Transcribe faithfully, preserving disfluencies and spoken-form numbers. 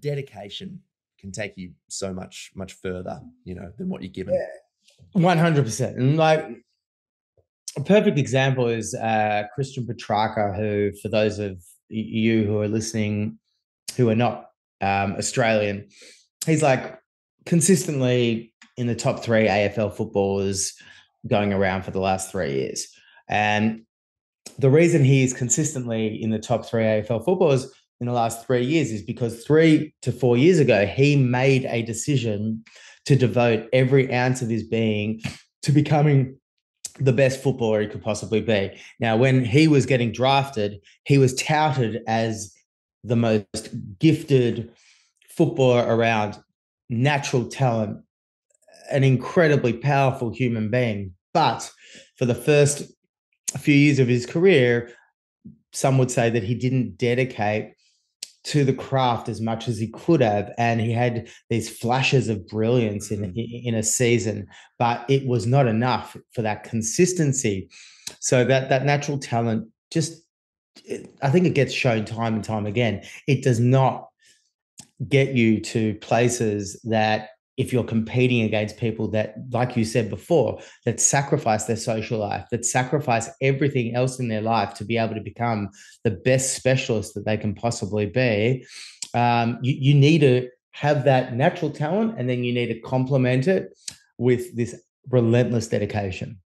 dedication can take you so much, much further, you know, than what you're given. Yeah, one hundred percent. And like a perfect example is uh, Christian Petracca, who, for those of you who are listening who are not um, Australian, he's like consistently in the top three A F L footballers going around for the last three years. And the reason he is consistently in the top three A F L footballers in the last three years is because three to four years ago, he made a decision to devote every ounce of his being to becoming the best footballer he could possibly be. Now, when he was getting drafted, he was touted as the most gifted footballer around, natural talent, an incredibly powerful human being. But for the first few years of his career, some would say that he didn't dedicate to the craft as much as he could have, and he had these flashes of brilliance in, in a season, but it was not enough for that consistency. So that that natural talent, just, I think it gets shown time and time again. It does not get you to places that, if you're competing against people that, like you said before, that sacrifice their social life, that sacrifice everything else in their life to be able to become the best specialist that they can possibly be, um, you, you need to have that natural talent, and then you need to complement it with this relentless dedication.